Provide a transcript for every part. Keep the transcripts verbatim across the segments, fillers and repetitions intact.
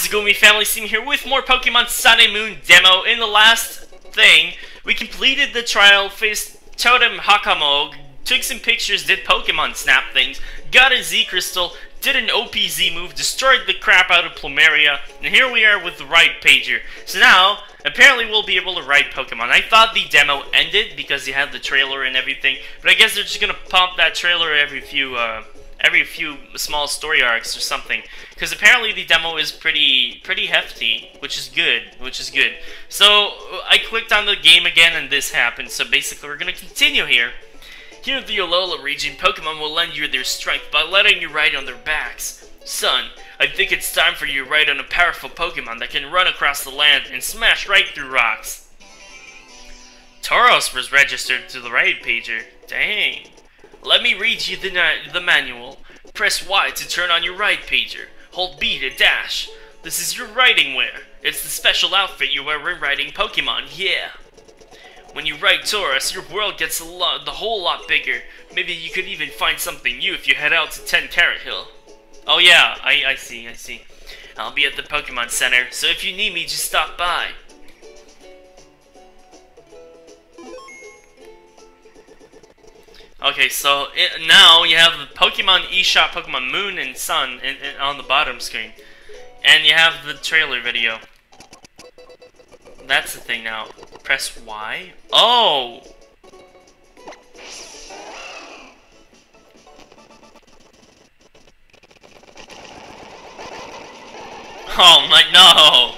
AsagumiFamilySteam here with more Pokémon Sun and Moon demo. In the last thing, we completed the trial, faced Totem Hakamog, took some pictures, did Pokémon Snap things, got a Z Crystal, did an O P Z move, destroyed the crap out of Plumeria, and here we are with the ride pager. So now, apparently we'll be able to ride Pokemon. I thought the demo ended because you had the trailer and everything, but I guess they're just gonna pump that trailer every few, uh, every few small story arcs or something. Because apparently the demo is pretty, pretty hefty, which is good, which is good. So, I clicked on the game again and this happened, so basically we're gonna continue here. Here in the Alola region, Pokemon will lend you their strength by letting you ride on their backs. Son, I think it's time for you to ride on a powerful Pokemon that can run across the land and smash right through rocks. Tauros was registered to the ride pager. Dang. Let me read you the, the manual. Press Y to turn on your ride pager. Hold B to dash. This is your riding wear. It's the special outfit you wear when riding Pokemon, yeah. When you ride Tauros, your world gets a lot, the whole lot bigger. Maybe you could even find something new if you head out to Ten Carat Hill. Oh yeah, I, I see, I see. I'll be at the Pokemon Center, so if you need me, just stop by. Okay, so it, now you have the Pokemon eShop, Pokemon Moon and Sun in, in, on the bottom screen. And you have the trailer video. That's the thing now. Press Y. Oh! Oh my, no!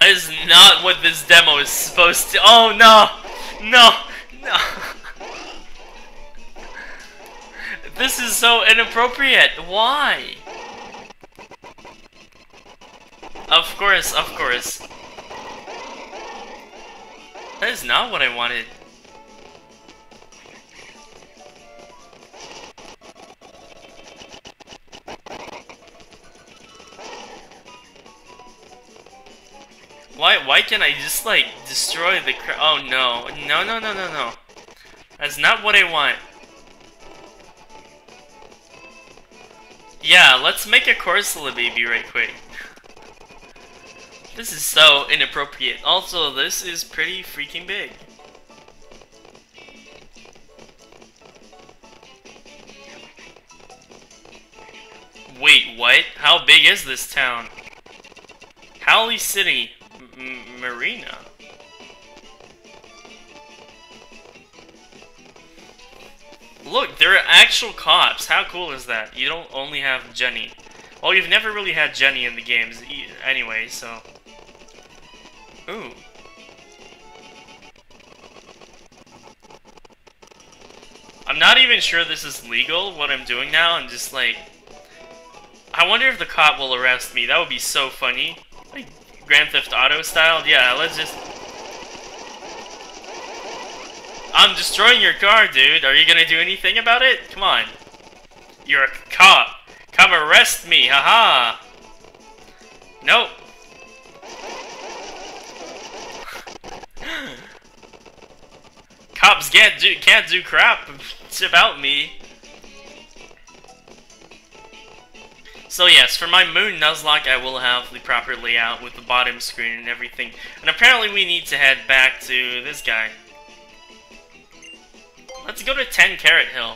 That is not what this demo is supposed to- Oh no! No! No! This is so inappropriate! Why? Of course, of course. That is not what I wanted. Why, why can't I just, like, destroy the cra- Oh, no. No, no, no, no, no. That's not what I want. Yeah, let's make a Corsola baby right quick. This is so inappropriate. Also, this is pretty freaking big. Wait, what? How big is this town? Hau'oli City M Marina. Look, there are actual cops. How cool is that? You don't only have Jenny. Well, you've never really had Jenny in the games anyway, so... Ooh. I'm not even sure this is legal, what I'm doing now. I'm just like... I wonder if the cop will arrest me. That would be so funny. Like, Grand Theft Auto style? Yeah, let's just... I'm destroying your car, dude. Are you gonna do anything about it? Come on. You're a cop. Come arrest me, haha. Nope. Cops can't do can't do crap about me. So yes, for my Moon Nuzlocke, I will have the proper layout with the bottom screen and everything. And apparently, we need to head back to this guy. Let's go to Ten Carat Hill,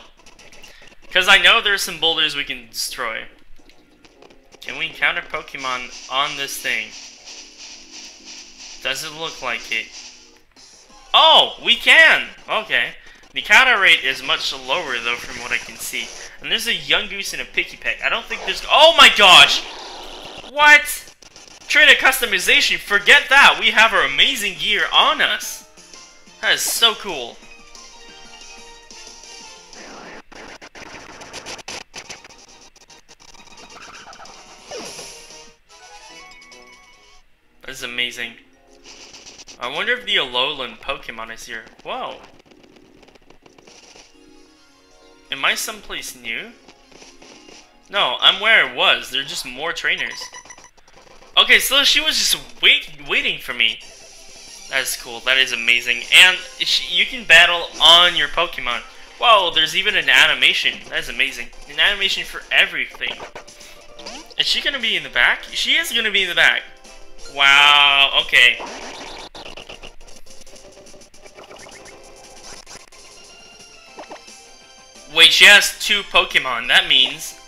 because I know there's some boulders we can destroy. Can we encounter Pokemon on this thing? Doesn't look like it. Oh, we can! Okay. The counter rate is much lower, though, from what I can see. And there's a Yungoos and a Pikipek. I don't think there's... Oh my gosh! What? Trainer customization, forget that! We have our amazing gear on us! That is so cool. That is amazing. I wonder if the Alolan Pokemon is here. Whoa. Am I someplace new? No, I'm where I was. There are just more trainers. Okay, so she was just wait waiting for me. That is cool. That is amazing. And she, you can battle on your Pokemon. Whoa, there's even an animation. That's amazing. An animation for everything. Is she gonna be in the back? She is gonna be in the back. Wow, okay. Wait, she has two Pokemon. That means...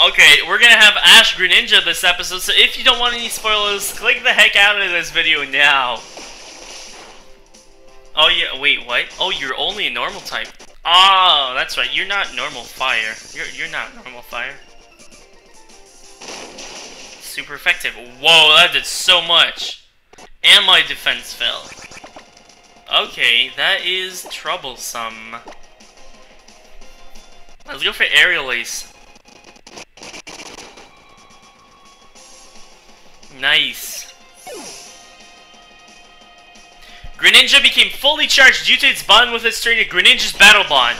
Okay, we're gonna have Ash Greninja this episode, so if you don't want any spoilers, click the heck out of this video now. Oh yeah, wait, what? Oh, you're only a normal type. Oh, that's right, you're not normal fire. You're, you're not normal fire. Super effective. Whoa, that did so much. And my defense fell. Okay, that is troublesome. Let's go for Aerial Ace. Nice. Greninja became fully charged due to its bond with its trainer, Greninja's Battle Bond.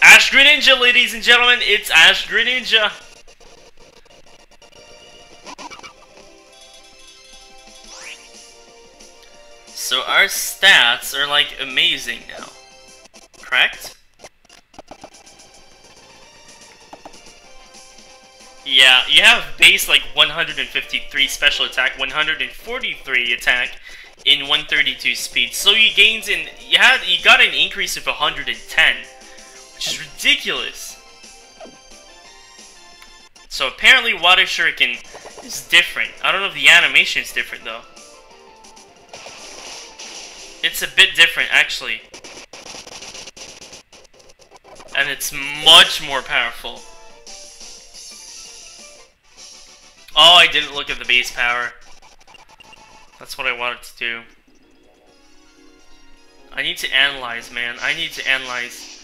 Ash Greninja, ladies and gentlemen, it's Ash Greninja. So our stats are like amazing now, correct? Yeah, you have base like one hundred fifty-three special attack, one hundred forty-three attack, in one thirty-two speed. So you gained in you had you got an increase of one hundred ten, which is ridiculous. So apparently Water Shuriken is different. I don't know if the animation is different though. It's a bit different actually, and it's much more powerful. Oh, I didn't look at the base power. That's what I wanted to do. I need to analyze, man. I need to analyze.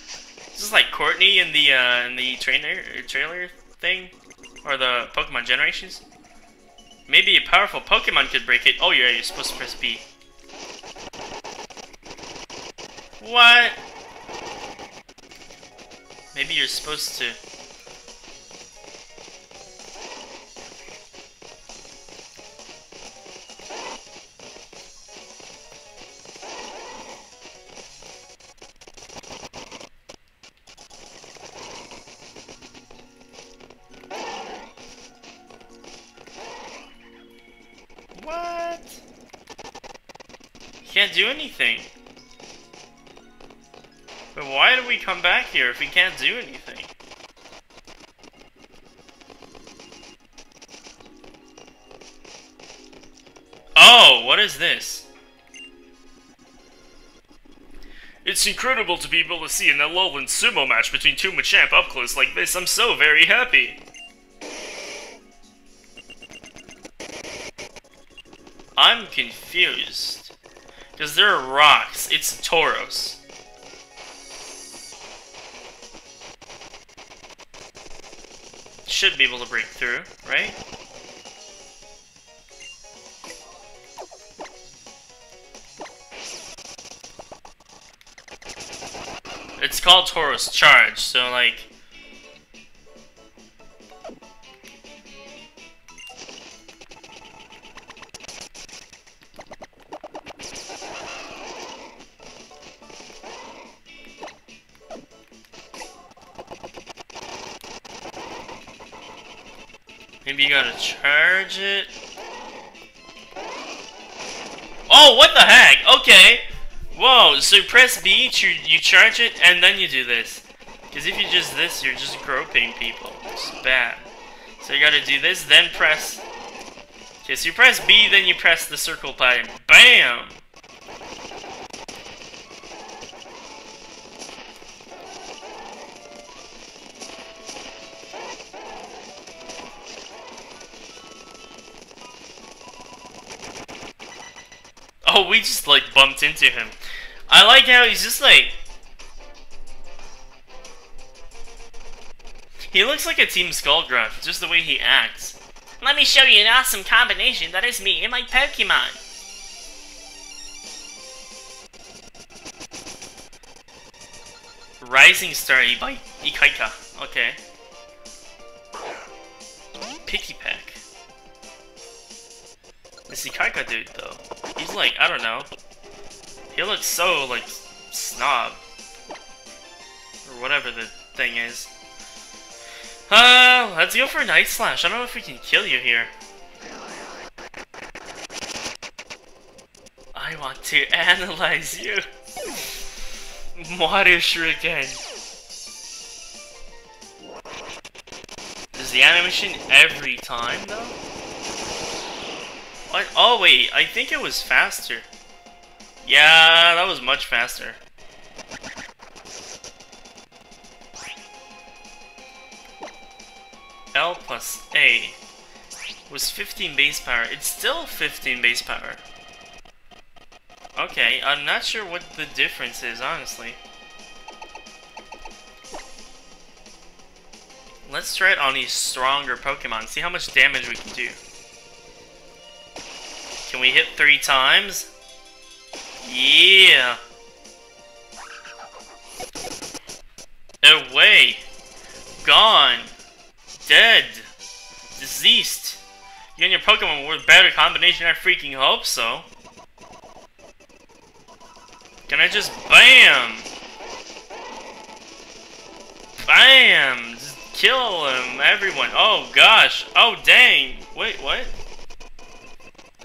This is like Courtney in the uh, in the trainer trailer thing, or the Pokemon Generations. Maybe a powerful Pokemon could break it. Oh yeah, you're supposed to press B. What? Maybe you're supposed to. Can't do anything. But why do we come back here if we can't do anything? Oh, what is this? It's incredible to be able to see an Alolan sumo match between two Machamp up close like this. I'm so very happy. I'm confused. Because there are rocks. It's Tauros. Should be able to break through, right? It's called Tauros Charge, so like... Maybe you gotta charge it. Oh, what the heck? Okay. Whoa, so press B, you, you charge it, and then you do this. Because if you just this, you're just groping people. It's bad. So you gotta do this, then press... Okay, so you press B, then you press the circle button. Bam! Oh, we just, like, bumped into him. I like how he's just, like... He looks like a Team Skull gruff, just the way he acts. Let me show you an awesome combination that is me and my Pokemon. Rising Star by Ikaika. Okay. Pikipek. This Ikaika dude, though. He's like, I don't know. He looks so, like, snob. Or whatever the thing is. Uh, let's go for Night Slash. I don't know if we can kill you here. I want to analyze you. Water Shuriken. Is the animation every time, though? What? Oh, wait. I think it was faster. Yeah, that was much faster. L plus A was fifteen base power. It's still fifteen base power. Okay, I'm not sure what the difference is, honestly. Let's try it on these stronger Pokemon, see how much damage we can do. Can we hit three times? Yeah! Away! Gone! Dead! Deceased! You and your Pokemon were a better combination, I freaking hope so. Can I just BAM! BAM! Just kill him, everyone. Oh gosh! Oh dang! Wait, what?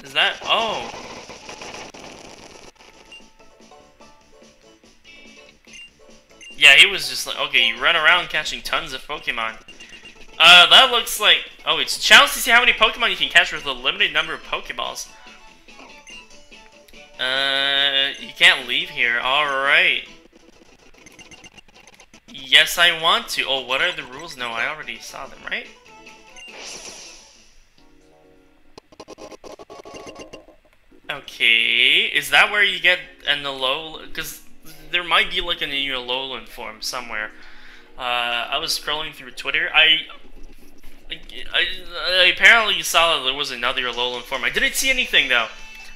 Is that? Oh! Yeah, he was just like, okay, you run around catching tons of Pokemon. Uh, that looks like... Oh, it's a challenge to see how many Pokemon you can catch with a limited number of Pokeballs. Uh, you can't leave here. Alright. Yes, I want to. Oh, what are the rules? No, I already saw them, right? Okay. Is that where you get an Alola? Because there might be like an Alolan form somewhere. Uh, I was scrolling through Twitter. I... I, I, I apparently saw that there was another Alolan form. I didn't see anything, though.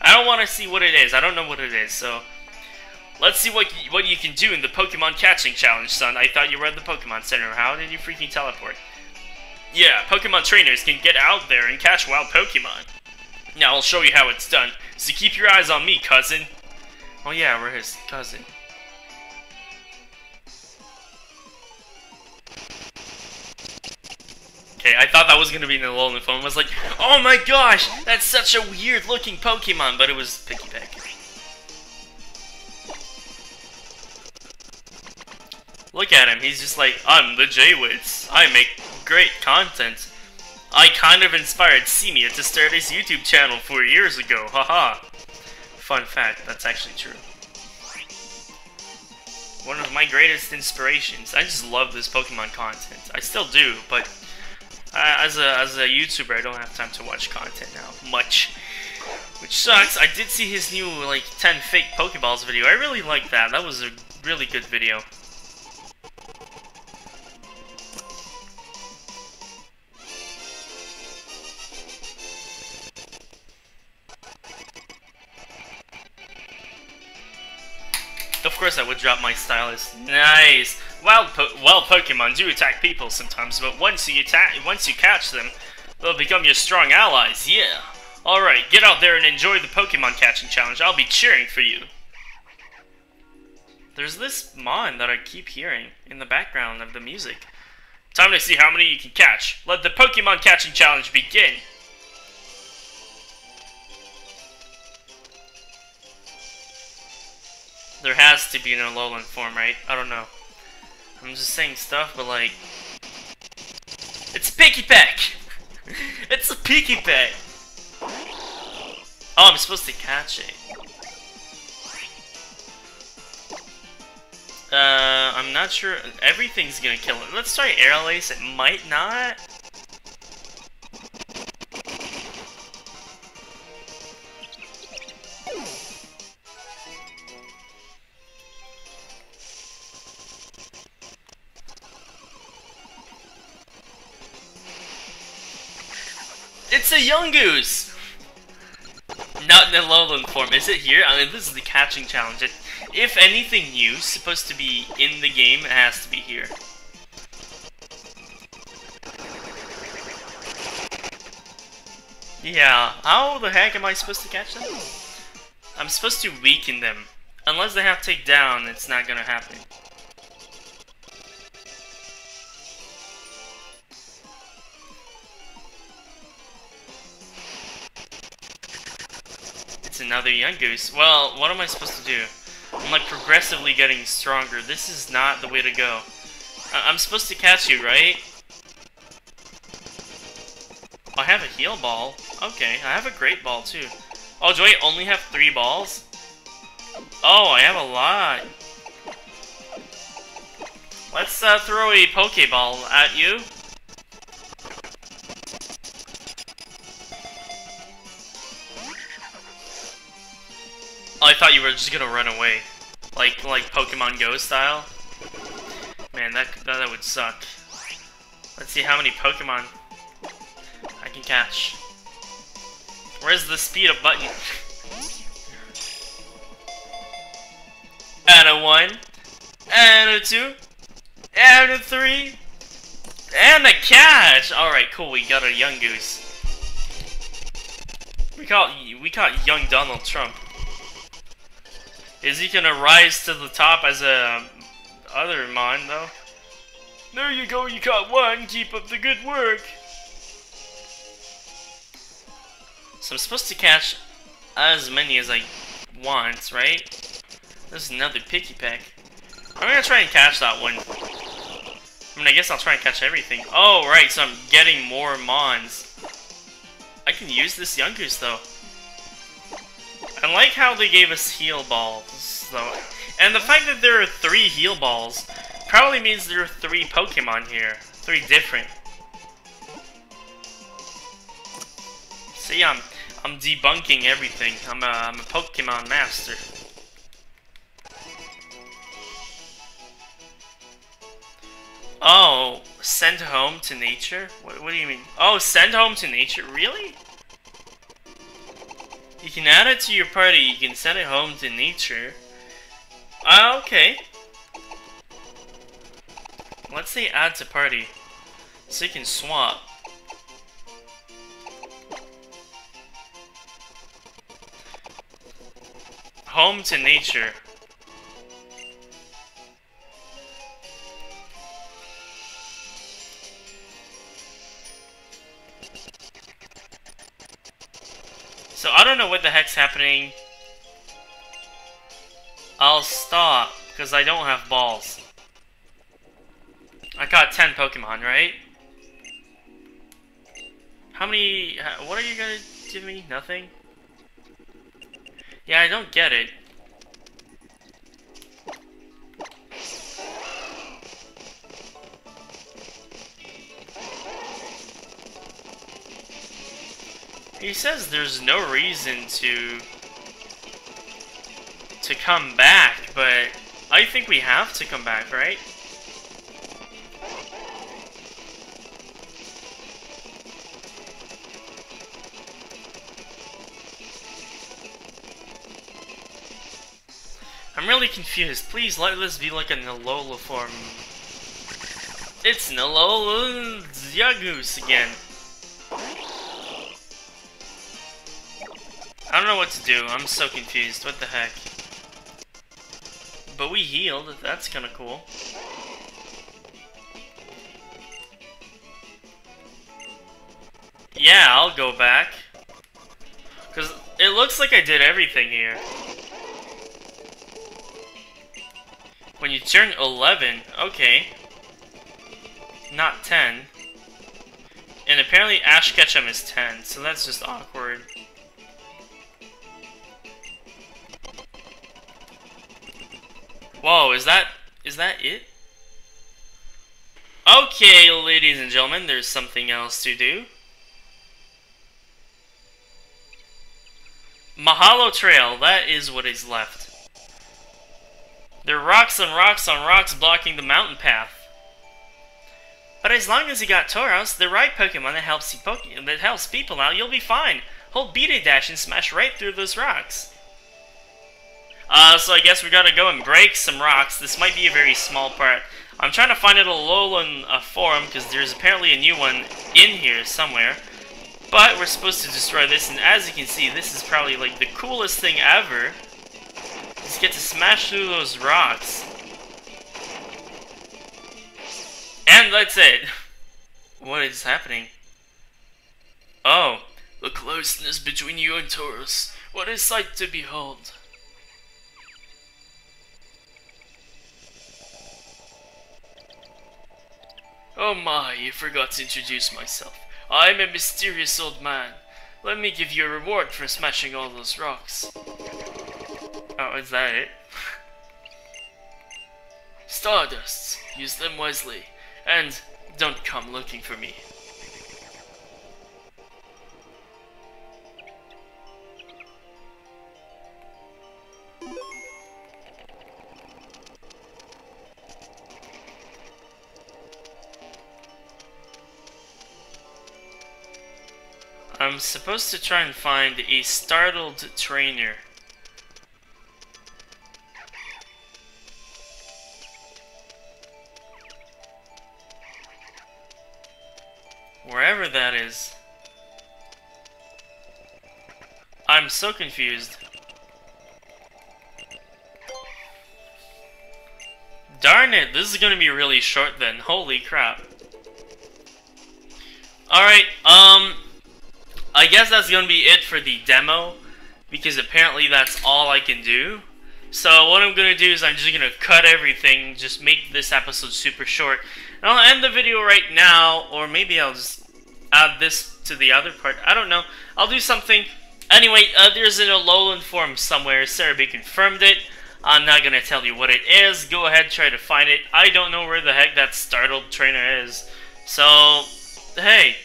I don't want to see what it is. I don't know what it is, so... Let's see what you, what you can do in the Pokemon Catching Challenge, son. I thought you were at the Pokemon Center. How did you freaking teleport? Yeah, Pokemon trainers can get out there and catch wild Pokemon. Now I'll show you how it's done. So keep your eyes on me, cousin. Oh yeah, we're his cousin. Okay, I thought that was going to be an Alolan form. I was like, oh my gosh, that's such a weird looking Pokemon, but it was Pikipek. Look at him, he's just like, I'm the Jaywitz. I make great content. I kind of inspired Simia to start his YouTube channel four years ago, haha. Fun fact, that's actually true. One of my greatest inspirations. I just love this Pokemon content. I still do, but... Uh, as a as a YouTuber, I don't have time to watch content now much, which sucks. I did see his new like ten fake Pokeballs video. I really liked that. That was a really good video. Of course, I would drop my stylus. Nice. Wild, po wild Pokemon do attack people sometimes, but once you attack, once you catch them, they'll become your strong allies. Yeah. All right, get out there and enjoy the Pokemon Catching Challenge. I'll be cheering for you. There's this mon that I keep hearing in the background of the music. Time to see how many you can catch. Let the Pokemon Catching Challenge begin. There has to be an Alolan form, right? I don't know. I'm just saying stuff, but like... It's Pikipek! It's a Pikipek! Oh, I'm supposed to catch it. Uh, I'm not sure... Everything's gonna kill it. Let's try Aerial Ace. It might not... It's a Yungoos! Not in Alolan form. Is it here? I mean, this is the catching challenge. It, if anything new is supposed to be in the game, it has to be here. Yeah, how the heck am I supposed to catch them? I'm supposed to weaken them. Unless they have Takedown, it's not gonna happen. It's another Yungoos. Well, what am I supposed to do? I'm like progressively getting stronger. This is not the way to go. Uh, I'm supposed to catch you, right? I have a heal ball. Okay, I have a great ball too. Oh, do I only have three balls? Oh, I have a lot. Let's uh, throw a Pokeball at you. Oh, I thought you were just gonna run away, like like Pokemon Go style. Man, that that would suck. Let's see how many Pokemon I can catch. Where's the speed up button? And a one, and a two, and a three, and a catch. All right, cool. We got a Yungoos. We caught we caught young Donald Trump. Is he gonna rise to the top as a other mon though? There you go. You caught one. Keep up the good work. So I'm supposed to catch as many as I want, right? There's another Pikipek. I'm gonna try and catch that one. I mean, I guess I'll try and catch everything. Oh, right, so I'm getting more Mons. I can use this Yungoos, though. I like how they gave us Heal Balls, though. And the fact that there are three Heal Balls probably means there are three Pokemon here. Three different. See, I'm, I'm debunking everything. I'm a, I'm a Pokemon master. Oh, send home to nature? What, what do you mean? Oh, send home to nature? Really? You can add it to your party. You can send it home to nature. Uh, okay. Let's say add to party. So you can swap. Home to nature. So I don't know what the heck's happening. I'll stop because I don't have balls. I caught ten Pokemon, right? How many? What are you gonna give me? Nothing? Yeah, I don't get it. He says there's no reason to to come back, but I think we have to come back, right? I'm really confused. Please let this be like a Nalola form. It's Nalola Zyagoose again. I don't know what to do. I'm so confused. What the heck? But we healed. That's kind of cool. Yeah, I'll go back. Because it looks like I did everything here. When you turn eleven, okay. Not ten. And apparently Ash Ketchum is ten, so that's just awkward. Whoa, is that... is that it? Okay, ladies and gentlemen, there's something else to do. Mahalo Trail, that is what is left. There are rocks on rocks on rocks blocking the mountain path. But as long as you got Tauros, the right Pokemon that helps, you poke that helps people out, you'll be fine. Hold B-Day Dash and smash right through those rocks. Uh, so I guess we gotta go and break some rocks. This might be a very small part. I'm trying to find it a Alolan uh, forum, because there's apparently a new one in here somewhere. But we're supposed to destroy this, and as you can see, this is probably like the coolest thing ever. Just get to smash through those rocks. And that's it. What is happening? Oh, the closeness between you and Tauros. What a sight to behold. Oh my, you forgot to introduce myself. I'm a mysterious old man. Let me give you a reward for smashing all those rocks. Oh, is that it? Stardusts. Use them wisely. And don't come looking for me. I'm supposed to try and find a startled trainer. Wherever that is. I'm so confused. Darn it, this is gonna be really short then. Holy crap. Alright, um... I guess that's going to be it for the demo, because apparently that's all I can do. So what I'm going to do is I'm just going to cut everything, just make this episode super short. And I'll end the video right now, or maybe I'll just add this to the other part. I don't know. I'll do something. Anyway, uh, there's an Alolan form somewhere. Sarah B confirmed it. I'm not going to tell you what it is. Go ahead, try to find it. I don't know where the heck that startled trainer is. So, hey.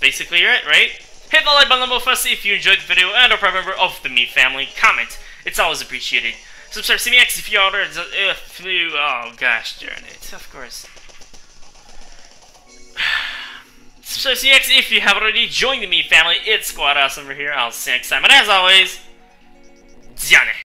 Basically it, right? Hit the like button below first if you enjoyed the video and are a member of the Mii family. Comment, it's always appreciated. Subscribe to CMeaX if you order. If you, oh gosh, darn it, of course. Subscribe to CMeaX if you have already. Join the Mii family. It's Squad Awesome over here. I'll see you next time, and as always, done it.